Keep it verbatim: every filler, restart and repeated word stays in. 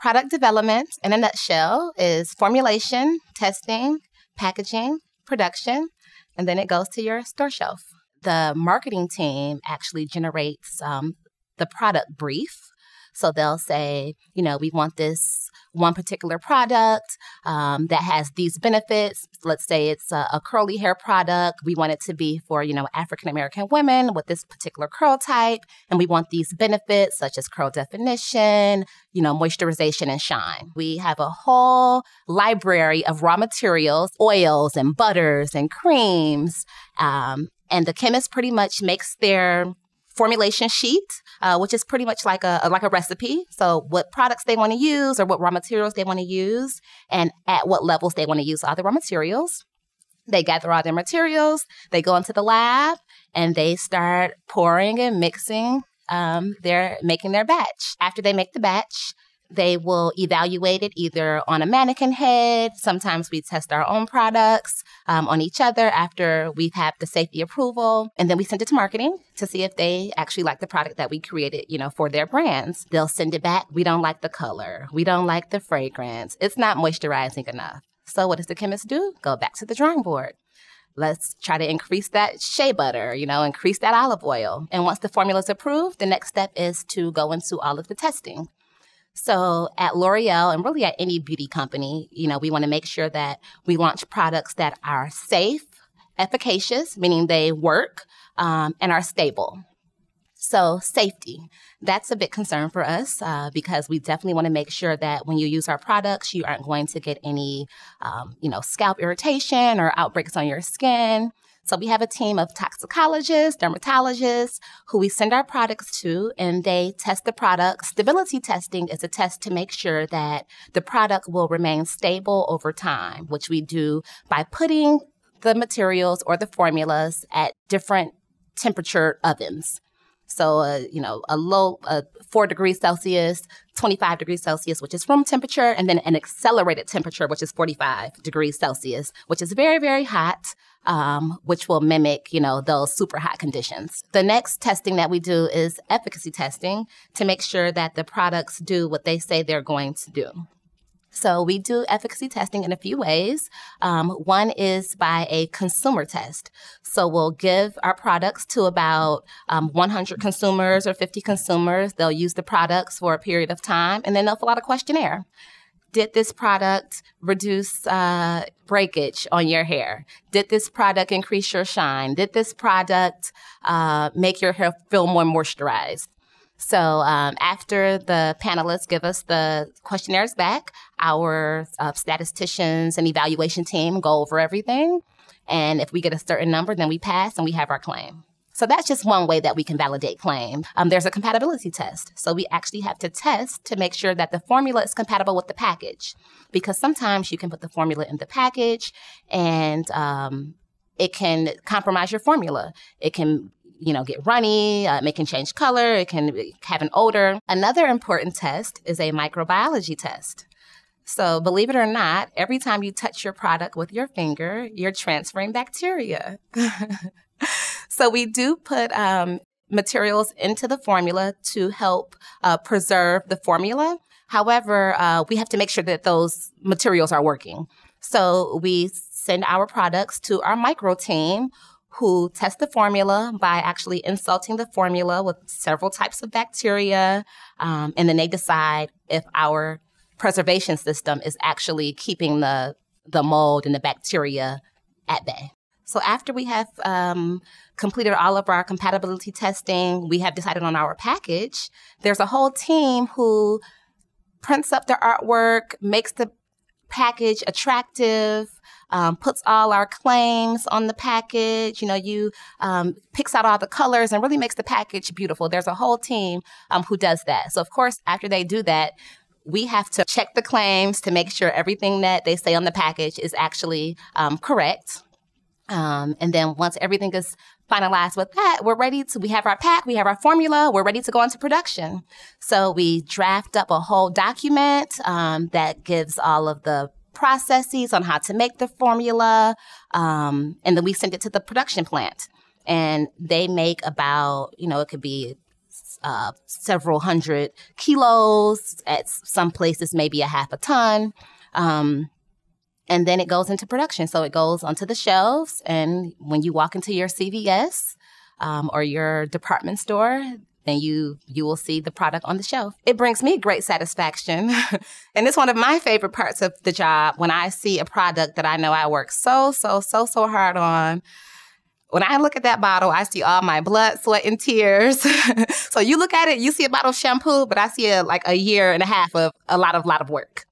Product development, in a nutshell, is formulation, testing, packaging, production, and then it goes to your store shelf. The marketing team actually generates um, the product brief. So they'll say, you know, we want this one particular product um, that has these benefits. Let's say it's a, a curly hair product. We want it to be for, you know, African-American women with this particular curl type. And we want these benefits such as curl definition, you know, moisturization and shine. We have a whole library of raw materials, oils and butters and creams. Um, and the chemist pretty much makes their formulation sheet, uh, which is pretty much like a like a recipe. So what products they want to use or what raw materials they want to use and at what levels they want to use all the raw materials. They gather all their materials, they go into the lab, and they start pouring and mixing, um, their, making their batch. After they make the batch, they will evaluate it either on a mannequin head. Sometimes we test our own products um, on each other after we've had the safety approval. And then we send it to marketing to see if they actually like the product that we created, you know, for their brands. They'll send it back. We don't like the color. We don't like the fragrance. It's not moisturizing enough. So what does the chemist do? Go back to the drawing board. Let's try to increase that shea butter, you know, increase that olive oil. And once the formula is approved, the next step is to go into all of the testing. So at L'Oreal and really at any beauty company, you know, we want to make sure that we launch products that are safe, efficacious, meaning they work, um, and are stable. So safety, that's a big concern for us uh, because we definitely want to make sure that when you use our products, you aren't going to get any, um, you know, scalp irritation or outbreaks on your skin. So we have a team of toxicologists, dermatologists, who we send our products to, and they test the product. Stability testing is a test to make sure that the product will remain stable over time, which we do by putting the materials or the formulas at different temperature ovens. So, uh, you know, a low uh, four degrees Celsius, twenty-five degrees Celsius, which is room temperature, and then an accelerated temperature, which is forty-five degrees Celsius, which is very, very hot, um, which will mimic, you know, those super hot conditions. The next testing that we do is efficacy testing to make sure that the products do what they say they're going to do. So we do efficacy testing in a few ways. Um, one is by a consumer test. So we'll give our products to about um, one hundred consumers or fifty consumers. They'll use the products for a period of time, and then they'll fill out a questionnaire. Did this product reduce uh, breakage on your hair? Did this product increase your shine? Did this product uh, make your hair feel more moisturized? So um, after the panelists give us the questionnaires back, our uh, statisticians and evaluation team go over everything. And if we get a certain number, then we pass and we have our claim. So that's just one way that we can validate claim. Um, there's a compatibility test. So we actually have to test to make sure that the formula is compatible with the package. Because sometimes you can put the formula in the package and um, it can compromise your formula. It can you know, get runny, um, it can change color, it can have an odor. Another important test is a microbiology test. So believe it or not, every time you touch your product with your finger, you're transferring bacteria. So we do put um, materials into the formula to help uh, preserve the formula. However, uh, we have to make sure that those materials are working. So we send our products to our micro team, who test the formula by actually insulting the formula with several types of bacteria, um, and then they decide if our preservation system is actually keeping the, the mold and the bacteria at bay. So after we have um, completed all of our compatibility testing, we have decided on our package. There's a whole team who prints up the artwork, makes the package attractive, Um, puts all our claims on the package, you know, you um, picks out all the colors and really makes the package beautiful. There's a whole team um, who does that. So, of course, after they do that, we have to check the claims to make sure everything that they say on the package is actually um, correct. Um, and then once everything is finalized with that, we're ready to, we have our pack, we have our formula, we're ready to go into production. So we draft up a whole document um, that gives all of the processes on how to make the formula, um, and then we send it to the production plant. And they make about, you know, it could be uh, several hundred kilos, at some places maybe a half a ton. Um, and then it goes into production. So it goes onto the shelves, and when you walk into your C V S um, or your department store, then you you will see the product on the shelf. It brings me great satisfaction. And it's one of my favorite parts of the job, when I see a product that I know I work so, so, so, so hard on. When I look at that bottle, I see all my blood, sweat, and tears. So you look at it, you see a bottle of shampoo, but I see a, like a year and a half of a lot of, lot of work.